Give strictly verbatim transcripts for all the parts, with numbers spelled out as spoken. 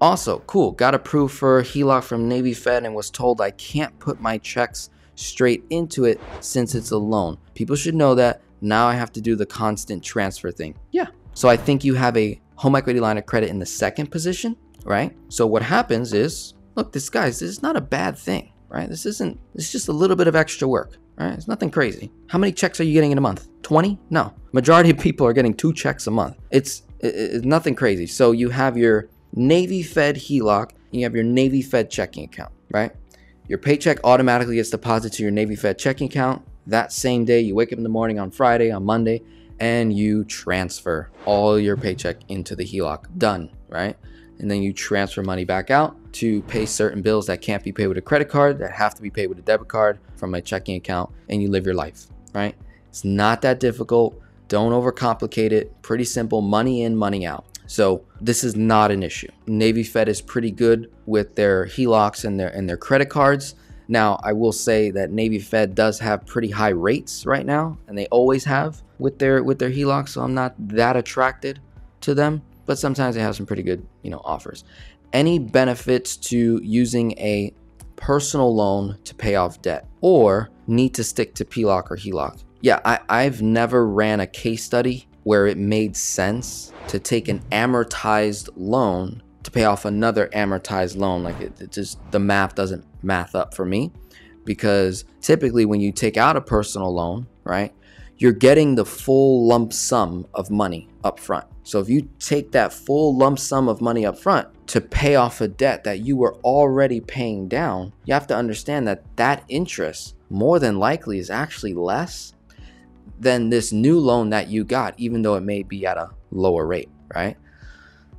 Also, cool, got approved for H E L O C from Navy Fed and was told I can't put my checks straight into it since it's a loan. People should know that. Now I have to do the constant transfer thing. Yeah. So I think you have a home equity line of credit in the second position, right? So what happens is, look, this guys, this is not a bad thing, right? This isn't, it's just a little bit of extra work, right? It's nothing crazy. How many checks are you getting in a month? twenty? No. Majority of people are getting two checks a month. It's, it's nothing crazy. So you have your Navy Fed H E L O C, and you have your Navy Fed checking account, right? Your paycheck automatically gets deposited to your Navy Fed checking account. That same day, you wake up in the morning on Friday, on Monday, and you transfer all your paycheck into the H E L O C. Done, right? And then you transfer money back out to pay certain bills that can't be paid with a credit card, that have to be paid with a debit card from a checking account, and you live your life, right? It's not that difficult. Don't overcomplicate it. Pretty simple, money in, money out. So this is not an issue. Navy Fed is pretty good with their H E L O Cs and their, and their credit cards. Now, I will say that Navy Fed does have pretty high rates right now, and they always have with their with their H E L O Cs, so I'm not that attracted to them, but sometimes they have some pretty good, you know, offers. Any benefits to using a personal loan to pay off debt, or need to stick to P L O C or H E L O C? Yeah, I, I've never ran a case study where it made sense to take an amortized loan to pay off another amortized loan. Like it, it just, the math doesn't math up for me, because typically when you take out a personal loan, right, you're getting the full lump sum of money up front. So if you take that full lump sum of money up front to pay off a debt that you were already paying down, you have to understand that that interest more than likely is actually less than this new loan that you got, even though it may be at a lower rate, right?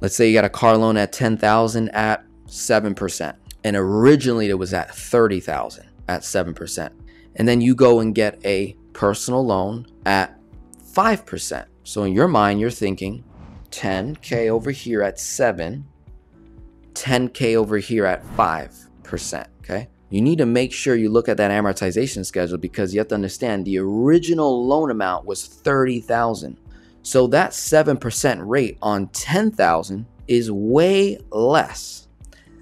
Let's say you got a car loan at ten thousand at seven percent. And originally it was at thirty thousand at seven percent. And then you go and get a personal loan at five percent. So in your mind, you're thinking ten K over here at seven, ten K over here at five percent, okay? You need to make sure you look at that amortization schedule, because you have to understand the original loan amount was thirty thousand. So that seven percent rate on ten thousand is way less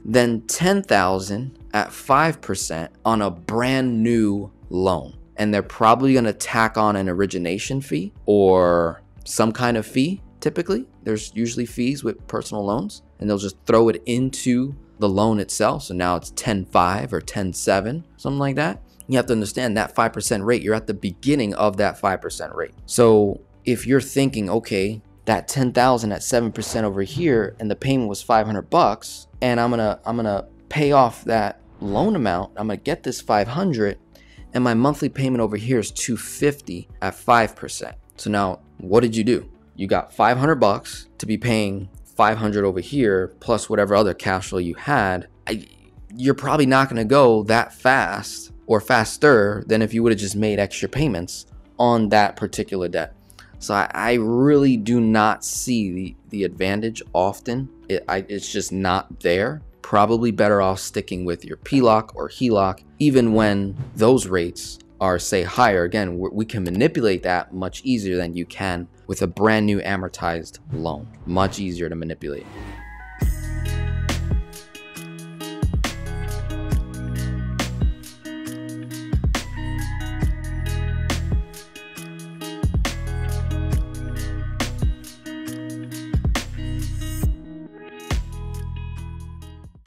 than ten thousand at five percent on a brand new loan. And they're probably gonna tack on an origination fee or some kind of fee. Typically, there's usually fees with personal loans, and they'll just throw it into the loan itself. So now it's ten point five or ten point seven, something like that. You have to understand that five percent rate, you're at the beginning of that five percent rate. So if you're thinking, okay, that ten thousand at seven percent over here, and the payment was five hundred bucks, and I'm gonna I'm gonna pay off that loan amount, I'm gonna get this five hundred, and my monthly payment over here is two fifty at five percent. So now what did you do? You got five hundred bucks to be paying five hundred over here, plus whatever other cash flow you had. I, you're probably not gonna go that fast or faster than if you would have just made extra payments on that particular debt. So I, I really do not see the, the advantage often. It, I, it's just not there. Probably better off sticking with your P L O C or H E L O C, even when those rates are, say, higher. Again, we can manipulate that much easier than you can with a brand new amortized loan. Much easier to manipulate.